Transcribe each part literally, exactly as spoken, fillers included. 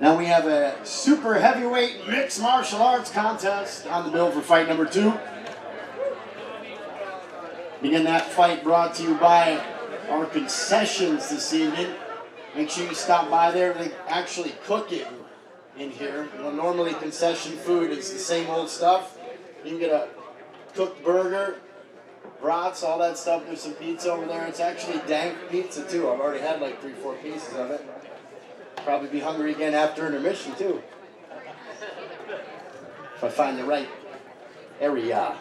Now we have a super heavyweight mixed martial arts contest on the bill for fight number two. Begin that fight brought to you by our concessions this evening. Make sure you stop by there. They actually cook it in here. You know, normally concession food is the same old stuff. You can get a cooked burger, brats, all that stuff. There's some pizza over there. It's actually dank pizza too. I've already had like three, four pieces of it. Probably be hungry again after intermission too, if I find the right area.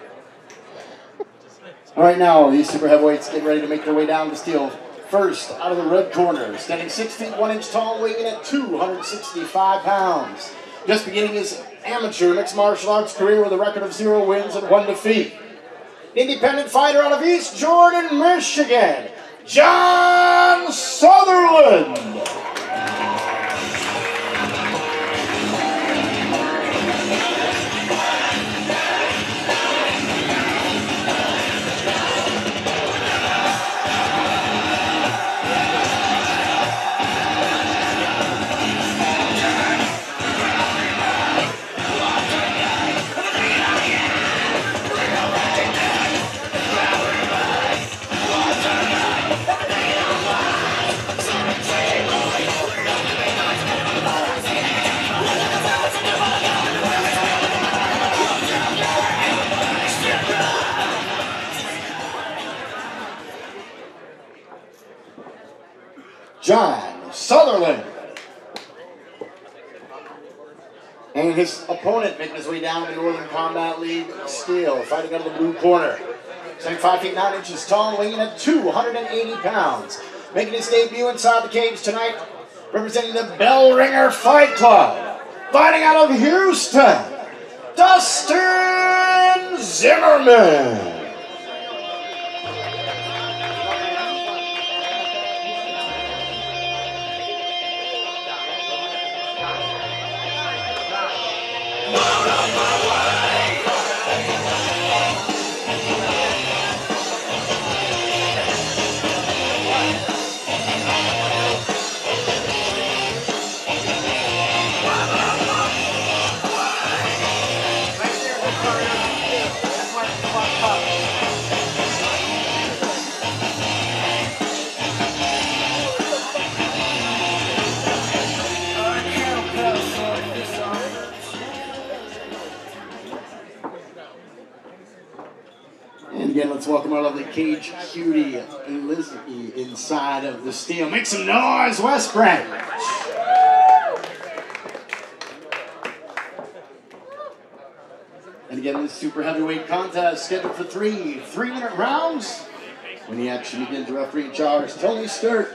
All right, now these super heavyweights get ready to make their way down to steal. First, out of the red corner, standing six feet one inch tall, weighing in at two hundred sixty-five pounds. Just beginning his amateur mixed martial arts career with a record of zero wins and one defeat. Independent fighter out of East Jordan, Michigan, John Sutherland. John Sutherland. And his opponent making his way down to the Northern Combat League, Steele, fighting out of the blue corner. Standing five feet nine inches tall, weighing at two hundred eighty pounds. Making his debut inside the cage tonight, representing the Bell Ringer Fight Club. Fighting out of Houston, Dustin Zimmerman. Welcome our lovely cage cutie, Elizabeth, inside of the steel. Make some noise, West Branch. And again, this super heavyweight contest scheduled for three three-minute rounds. When the action begins, the referee Charles Tony Sturt.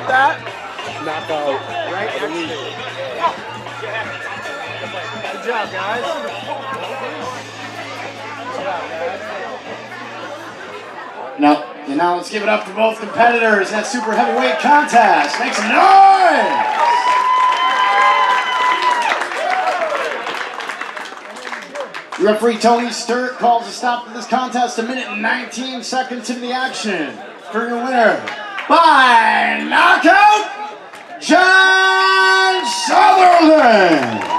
get that? Knockout. Right? Of the league. Good job, guys. Good job, guys. Now, and now let's give it up to both competitors in that super heavyweight contest. Make some noise! Referee Tony Sturt calls a stop to this contest a minute and nineteen seconds into the action. For your winner, by knockout, John Sutherland!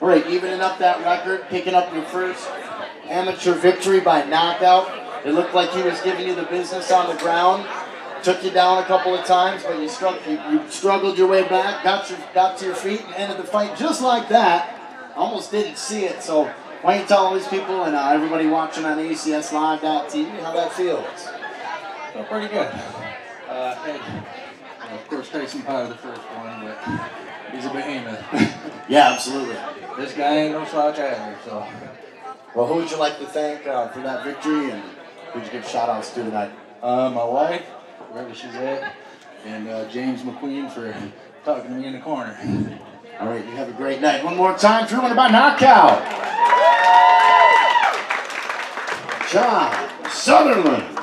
All right, evening up that record, picking up your first amateur victory by knockout. It looked like he was giving you the business on the ground, took you down a couple of times, but you, struck, you, you struggled your way back, got, your, got to your feet, and ended the fight just like that. Almost didn't see it, so why don't you tell all these people and uh, everybody watching on A C S Live dot T V how that feels? Well, pretty good. Uh, thank you. Well, of course, Jason Pye was the first one, but he's a behemoth. Yeah, absolutely. This guy ain't no slouch either, so. Well, who would you like to thank uh, for that victory? And who'd you give shout-outs to tonight? Uh, my wife, wherever she's at, and uh, James McQueen for talking to me in the corner. All right, you have a great night. One more time, Drew, what about knockout? John Sutherland.